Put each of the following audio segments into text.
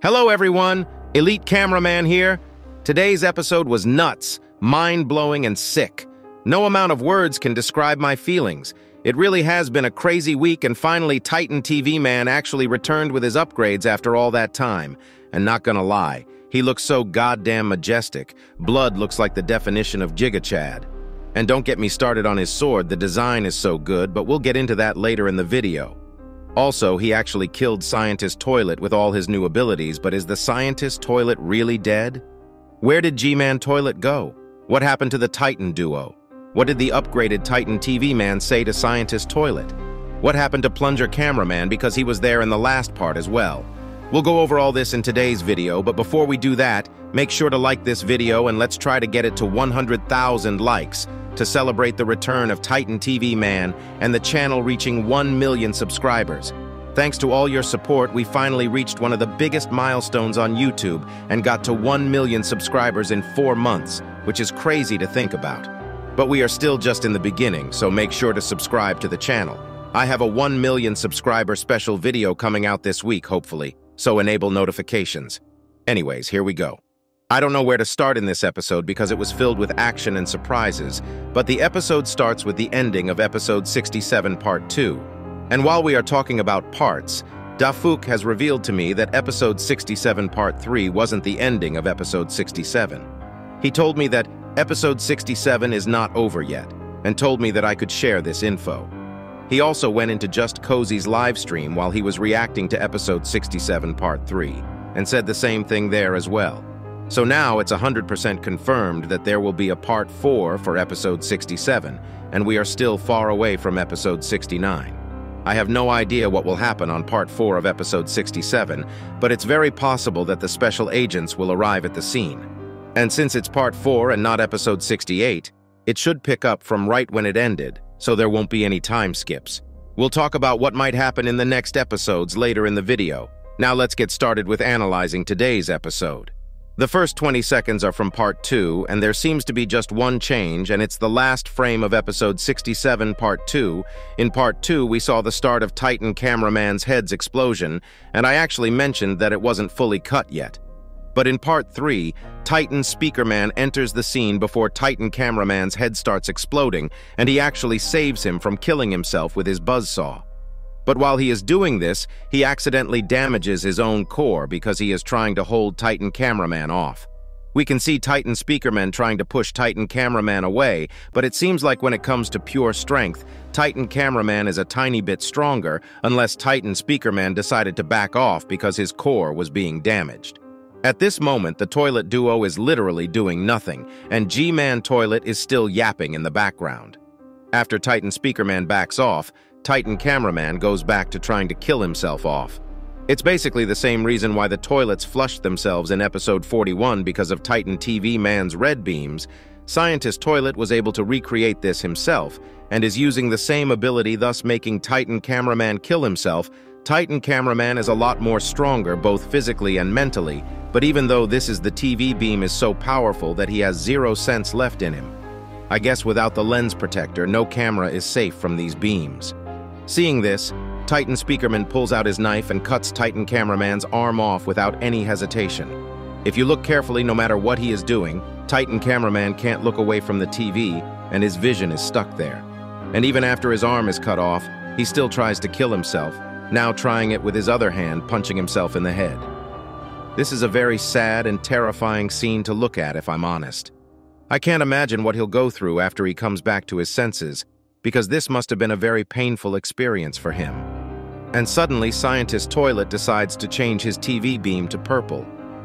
Hello everyone, Elite Cameraman here. Today's episode was nuts, mind-blowing and sick. No amount of words can describe my feelings. It really has been a crazy week, and finally Titan TV Man actually returned with his upgrades after all that time. And not gonna lie, he looks so goddamn majestic. Blood looks like the definition of Giga-Chad. And don't get me started on his sword, the design is so good, but we'll get into that later in the video. Also, he actually killed Scientist Toilet with all his new abilities, but is the Scientist Toilet really dead? Where did G-Man Toilet go? What happened to the Titan duo? What did the upgraded Titan TV Man say to Scientist Toilet? What happened to Plunger Cameraman, because he was there in the last part as well? We'll go over all this in today's video, but before we do that, make sure to like this video and let's try to get it to 100,000 likes to celebrate the return of Titan TV Man and the channel reaching 1 million subscribers. Thanks to all your support, we finally reached one of the biggest milestones on YouTube and got to 1 million subscribers in 4 months, which is crazy to think about. But we are still just in the beginning, so make sure to subscribe to the channel. I have a 1 million subscriber special video coming out this week, hopefully, so enable notifications. Anyways, here we go. I don't know where to start in this episode because it was filled with action and surprises, but the episode starts with the ending of episode 67 part 2. And while we are talking about parts, DaFuq has revealed to me that episode 67 part 3 wasn't the ending of episode 67. He told me that episode 67 is not over yet, and told me that I could share this info. He also went into Just Cozy's live stream while he was reacting to episode 67 part 3, and said the same thing there as well. So now it's 100% confirmed that there will be a part 4 for episode 67, and we are still far away from episode 69. I have no idea what will happen on part 4 of episode 67, but it's very possible that the special agents will arrive at the scene. And since it's part 4 and not episode 68, it should pick up from right when it ended, so there won't be any time skips. We'll talk about what might happen in the next episodes later in the video. Now let's get started with analyzing today's episode. The first 20 seconds are from part 2, and there seems to be just one change, and it's the last frame of episode 67 part 2. In part 2, we saw the start of Titan Cameraman's head's explosion, and I actually mentioned that it wasn't fully cut yet. But in part 3, Titan Speakerman enters the scene before Titan Cameraman's head starts exploding, and he actually saves him from killing himself with his buzzsaw. But while he is doing this, he accidentally damages his own core because he is trying to hold Titan Cameraman off. We can see Titan Speakerman trying to push Titan Cameraman away, but it seems like when it comes to pure strength, Titan Cameraman is a tiny bit stronger, unless Titan Speakerman decided to back off because his core was being damaged. At this moment, the toilet duo is literally doing nothing, and G-Man Toilet is still yapping in the background. After Titan Speakerman backs off, Titan Cameraman goes back to trying to kill himself off. It's basically the same reason why the toilets flushed themselves in episode 41 because of Titan TV Man's red beams. Scientist Toilet was able to recreate this himself, and is using the same ability, thus making Titan Cameraman kill himself. Titan Cameraman is a lot more stronger both physically and mentally, but even though this is the TV beam is so powerful that he has zero sense left in him. I guess without the lens protector, no camera is safe from these beams. Seeing this, Titan Speakerman pulls out his knife and cuts Titan Cameraman's arm off without any hesitation. If you look carefully, no matter what he is doing, Titan Cameraman can't look away from the TV, and his vision is stuck there. And even after his arm is cut off, he still tries to kill himself, now trying it with his other hand, punching himself in the head. This is a very sad and terrifying scene to look at, if I'm honest. I can't imagine what he'll go through after he comes back to his senses, because this must have been a very painful experience for him. And suddenly, Scientist Toilet decides to change his TV beam to purple.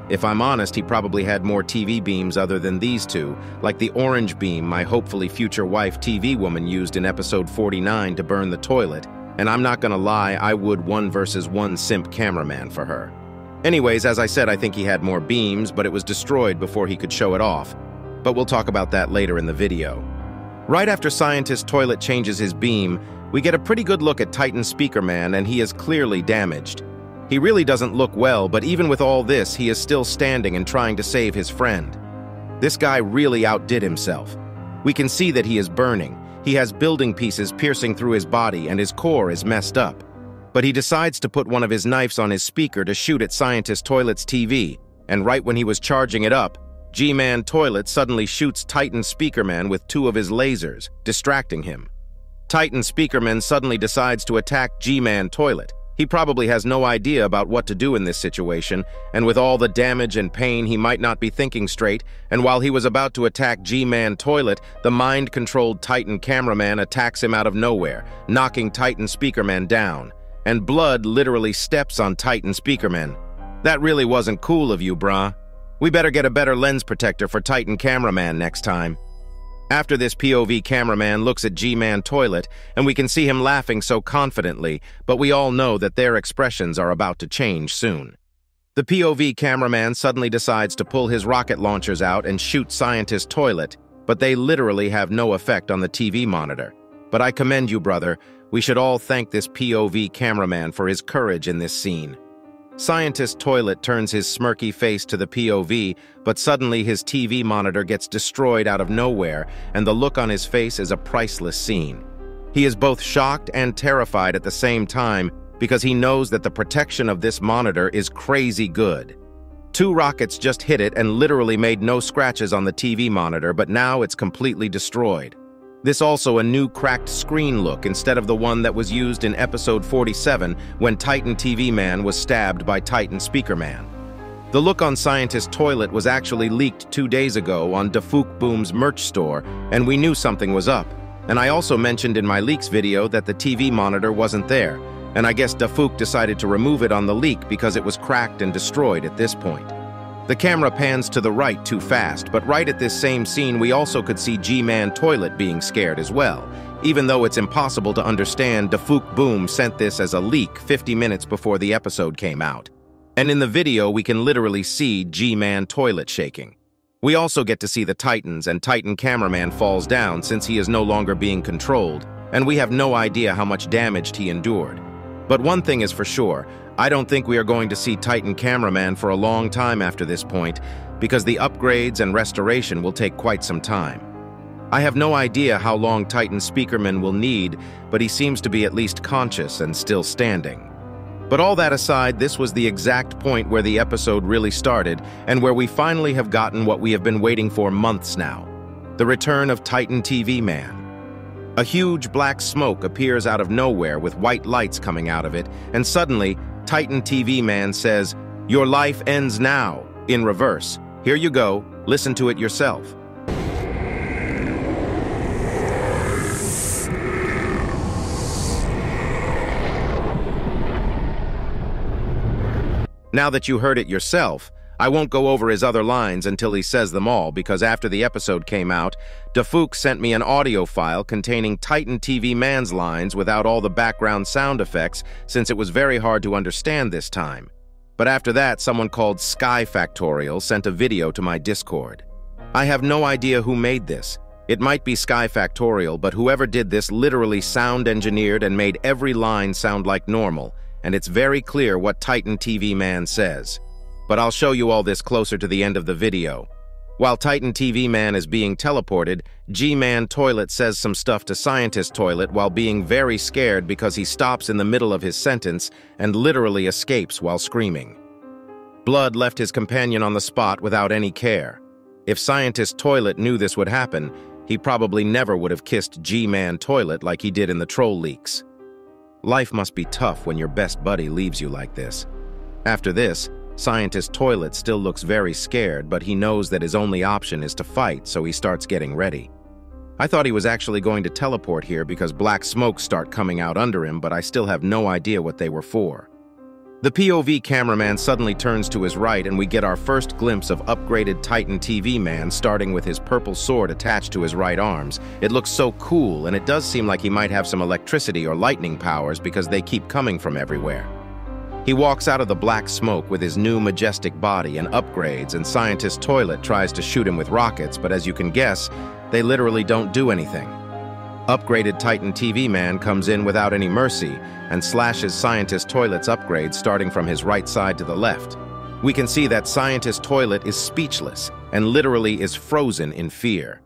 If I'm honest, he probably had more TV beams other than these two, like the orange beam my hopefully future wife TV Woman used in episode 49 to burn the toilet, and I'm not gonna lie, I would 1v1 simp cameraman for her. Anyways, as I said, I think he had more beams, but it was destroyed before he could show it off. But we'll talk about that later in the video. Right after Scientist Toilet changes his beam, we get a pretty good look at Titan Speakerman, and he is clearly damaged. He really doesn't look well, but even with all this, he is still standing and trying to save his friend. This guy really outdid himself. We can see that he is burning. He has building pieces piercing through his body, and his core is messed up. but he decides to put one of his knives on his speaker to shoot at Scientist Toilet's TV, and right when he was charging it up, G-Man Toilet suddenly shoots Titan Speakerman with two of his lasers, distracting him. Titan Speakerman suddenly decides to attack G-Man Toilet. He probably has no idea about what to do in this situation, and with all the damage and pain he might not be thinking straight, and while he was about to attack G-Man Toilet, the mind-controlled Titan Cameraman attacks him out of nowhere, knocking Titan Speakerman down. And blood literally steps on Titan Speakerman. That really wasn't cool of you, brah. We better get a better lens protector for Titan Cameraman next time. After this, POV cameraman looks at G-Man Toilet, and we can see him laughing so confidently, but we all know that their expressions are about to change soon. The POV cameraman suddenly decides to pull his rocket launchers out and shoot Scientist Toilet, but they literally have no effect on the TV monitor. But I commend you, brother. We should all thank this POV cameraman for his courage in this scene. Scientist Toilet turns his smirky face to the POV, but suddenly his TV monitor gets destroyed out of nowhere, and the look on his face is a priceless scene. He is both shocked and terrified at the same time because he knows that the protection of this monitor is crazy good. Two rockets just hit it and literally made no scratches on the TV monitor, but now it's completely destroyed. This also a new cracked screen look instead of the one that was used in episode 47 when Titan TV Man was stabbed by Titan Speakerman. The look on Scientist Toilet was actually leaked 2 days ago on DaFuqBoom's merch store, and we knew something was up. And I also mentioned in my leaks video that the TV monitor wasn't there, and I guess DaFuq decided to remove it on the leak because it was cracked and destroyed at this point. The camera pans to the right too fast, but right at this same scene we also could see G-Man Toilet being scared as well, even though it's impossible to understand. DaFuqBoom sent this as a leak 50 minutes before the episode came out. And in the video we can literally see G-Man Toilet shaking. We also get to see the Titans, and Titan Cameraman falls down since he is no longer being controlled, and we have no idea how much damage he endured. But one thing is for sure, I don't think we are going to see Titan Cameraman for a long time after this point, because the upgrades and restoration will take quite some time. I have no idea how long Titan Speakerman will need, but he seems to be at least conscious and still standing. But all that aside, this was the exact point where the episode really started, and where we finally have gotten what we have been waiting for months now: the return of Titan TV Man. A huge black smoke appears out of nowhere with white lights coming out of it, and suddenly, Titan TV Man says, "Your life ends now," in reverse. Here you go, listen to it yourself. Now that you heard it yourself, I won't go over his other lines until he says them all, because after the episode came out, DaFuq sent me an audio file containing Titan TV Man's lines without all the background sound effects, since it was very hard to understand this time. But after that, someone called Sky Factorial sent a video to my Discord. I have no idea who made this. It might be Sky Factorial, but whoever did this literally sound engineered and made every line sound like normal, and it's very clear what Titan TV Man says. But I'll show you all this closer to the end of the video. While Titan TV Man is being teleported, G-Man Toilet says some stuff to Scientist Toilet while being very scared because he stops in the middle of his sentence and literally escapes while screaming. Blood left his companion on the spot without any care. If Scientist Toilet knew this would happen, he probably never would have kissed G-Man Toilet like he did in the troll leaks. Life must be tough when your best buddy leaves you like this. After this, Scientist Toilet still looks very scared, but he knows that his only option is to fight, so he starts getting ready. I thought he was actually going to teleport here because black smokes start coming out under him, but I still have no idea what they were for. The POV cameraman suddenly turns to his right, and we get our first glimpse of upgraded Titan TV Man, starting with his purple sword attached to his right arms. It looks so cool, and it does seem like he might have some electricity or lightning powers because they keep coming from everywhere. He walks out of the black smoke with his new majestic body and upgrades, and Scientist Toilet tries to shoot him with rockets, but as you can guess, they literally don't do anything. Upgraded Titan TV Man comes in without any mercy and slashes Scientist Toilet's upgrades, starting from his right side to the left. We can see that Scientist Toilet is speechless and literally is frozen in fear.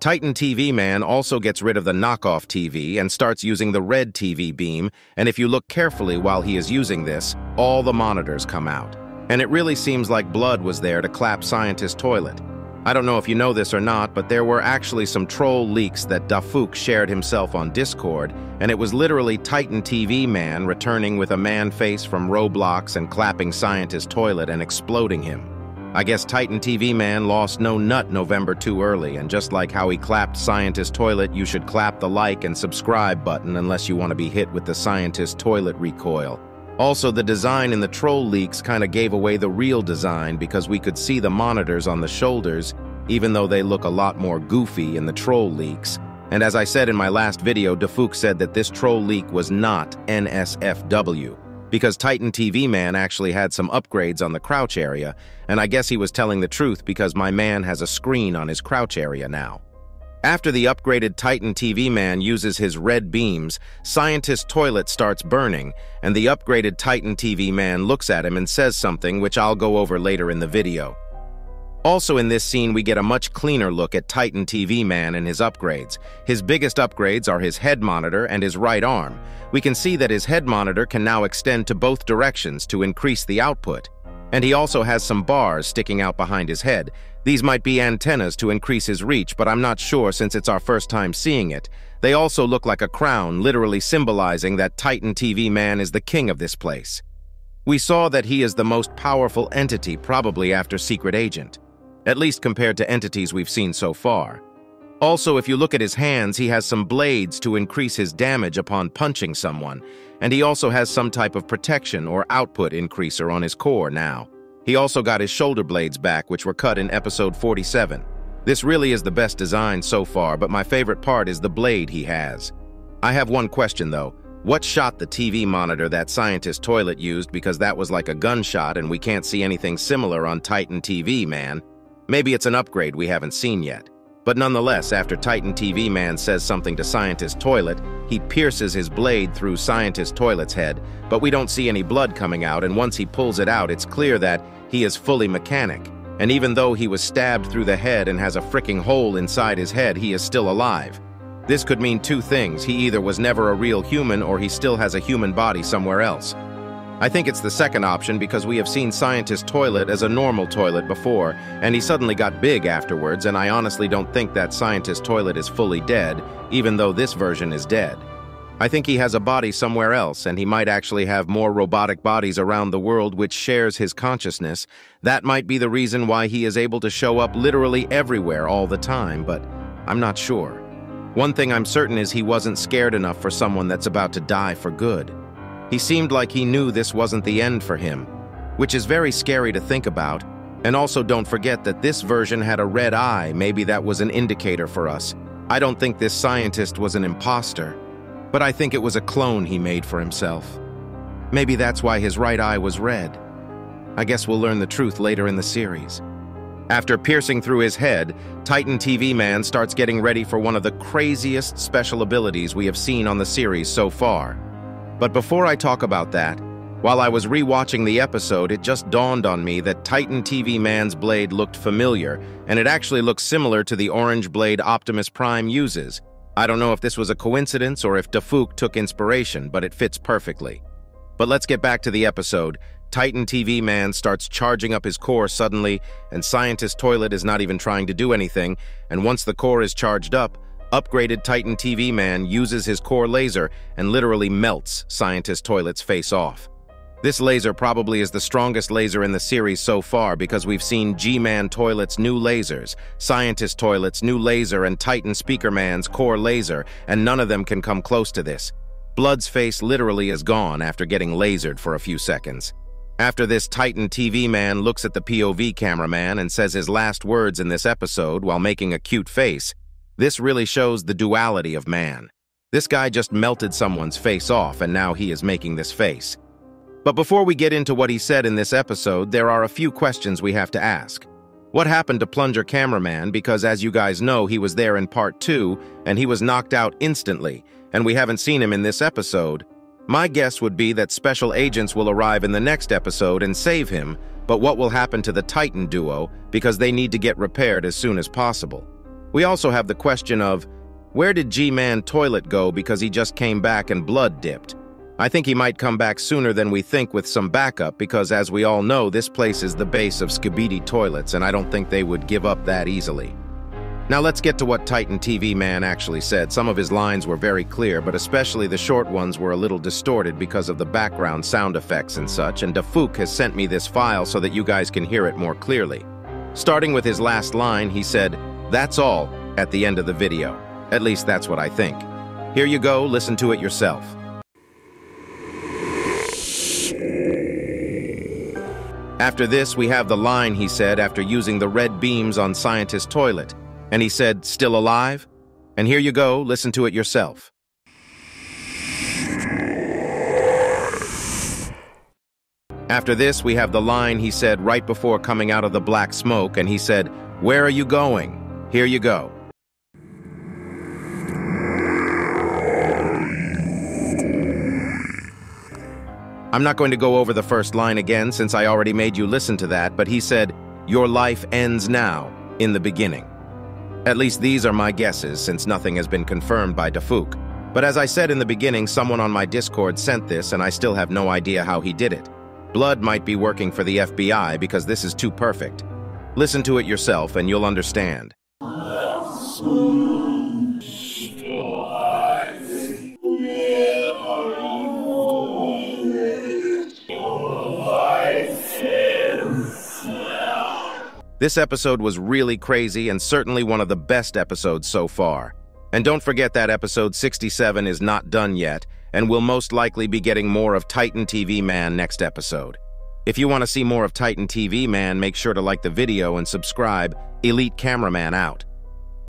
Titan TV Man also gets rid of the knockoff TV and starts using the red TV beam, and if you look carefully while he is using this, all the monitors come out. And it really seems like blood was there to clap Scientist Toilet. I don't know if you know this or not, but there were actually some troll leaks that DaFuq shared himself on Discord, and it was literally Titan TV Man returning with a man face from Roblox and clapping Scientist Toilet and exploding him. I guess Titan TV Man lost no nut November too early, and just like how he clapped Scientist Toilet, you should clap the like and subscribe button unless you want to be hit with the Scientist Toilet recoil. Also, the design in the troll leaks kind of gave away the real design because we could see the monitors on the shoulders, even though they look a lot more goofy in the troll leaks. And as I said in my last video, DaFuq said that this troll leak was not NSFW. Because Titan TV Man actually had some upgrades on the crouch area, and I guess he was telling the truth because my man has a screen on his crouch area now. After the upgraded Titan TV Man uses his red beams, Scientist Toilet starts burning, and the upgraded Titan TV Man looks at him and says something which I'll go over later in the video. Also in this scene we get a much cleaner look at Titan TV Man and his upgrades. His biggest upgrades are his head monitor and his right arm. We can see that his head monitor can now extend to both directions to increase the output. And he also has some bars sticking out behind his head. These might be antennas to increase his reach, but I'm not sure since it's our first time seeing it. They also look like a crown, literally symbolizing that Titan TV Man is the king of this place. We saw that he is the most powerful entity, probably after Secret Agent. At least compared to entities we've seen so far. Also, if you look at his hands, he has some blades to increase his damage upon punching someone, and he also has some type of protection or output increaser on his core now. He also got his shoulder blades back, which were cut in episode 47. This really is the best design so far, but my favorite part is the blade he has. I have one question though. What shot the TV monitor that Scientist Toilet used, because that was like a gunshot and we can't see anything similar on Titan TV Man? Maybe it's an upgrade we haven't seen yet. But nonetheless, after Titan TV Man says something to Scientist Toilet, he pierces his blade through Scientist Toilet's head, but we don't see any blood coming out, and once he pulls it out, it's clear that he is fully mechanic. And even though he was stabbed through the head and has a freaking hole inside his head, he is still alive. This could mean two things: he either was never a real human or he still has a human body somewhere else. I think it's the second option because we have seen Scientist Toilet as a normal toilet before, and he suddenly got big afterwards, and I honestly don't think that Scientist Toilet is fully dead, even though this version is dead. I think he has a body somewhere else, and he might actually have more robotic bodies around the world which shares his consciousness. That might be the reason why he is able to show up literally everywhere all the time, but I'm not sure. One thing I'm certain is he wasn't scared enough for someone that's about to die for good. He seemed like he knew this wasn't the end for him, which is very scary to think about. And also don't forget that this version had a red eye. Maybe that was an indicator for us. I don't think this scientist was an imposter, but I think it was a clone he made for himself. Maybe that's why his right eye was red. I guess we'll learn the truth later in the series. After piercing through his head, Titan TV Man starts getting ready for one of the craziest special abilities we have seen on the series so far. But before I talk about that, while I was re-watching the episode, it just dawned on me that Titan TV Man's blade looked familiar, and it actually looks similar to the orange blade Optimus Prime uses. I don't know if this was a coincidence or if DaFuq took inspiration, but it fits perfectly. But let's get back to the episode. Titan TV Man starts charging up his core suddenly, and Scientist Toilet is not even trying to do anything, and once the core is charged up, upgraded Titan TV Man uses his core laser and literally melts Scientist Toilet's face off. This laser probably is the strongest laser in the series so far because we've seen G-Man Toilet's new lasers, Scientist Toilet's new laser, and Titan Speakerman's core laser, and none of them can come close to this. Blood's face literally is gone after getting lasered for a few seconds. After this, Titan TV Man looks at the POV cameraman and says his last words in this episode while making a cute face. This really shows the duality of man. This guy just melted someone's face off, and now he is making this face. But before we get into what he said in this episode, there are a few questions we have to ask. What happened to Plunger Cameraman? Because as you guys know, he was there in part 2, and he was knocked out instantly, and we haven't seen him in this episode. My guess would be that special agents will arrive in the next episode and save him, but what will happen to the Titan duo, because they need to get repaired as soon as possible. We also have the question of, where did G-Man Toilet go because he just came back and blood dipped? I think he might come back sooner than we think with some backup because, as we all know, this place is the base of Skibidi toilets and I don't think they would give up that easily. Now let's get to what Titan TV Man actually said. Some of his lines were very clear, but especially the short ones were a little distorted because of the background sound effects and such, and DaFuq has sent me this file so that you guys can hear it more clearly. Starting with his last line, he said, "That's all," at the end of the video. At least that's what I think. Here you go, listen to it yourself. After this, we have the line he said after using the red beams on Scientist Toilet, and he said, "Still alive?" And here you go, listen to it yourself. After this, we have the line he said right before coming out of the black smoke, and he said, "Where are you going?" Here you go. I'm not going to go over the first line again since I already made you listen to that, but he said, "Your life ends now," in the beginning. At least these are my guesses since nothing has been confirmed by DaFuq. But as I said in the beginning, someone on my Discord sent this and I still have no idea how he did it. Blood might be working for the FBI because this is too perfect. Listen to it yourself and you'll understand. This episode was really crazy and certainly one of the best episodes so far. And don't forget that episode 67 is not done yet, and we'll most likely be getting more of Titan TV Man next episode. If you want to see more of Titan TV Man, make sure to like the video and subscribe. Elite Cameraman out.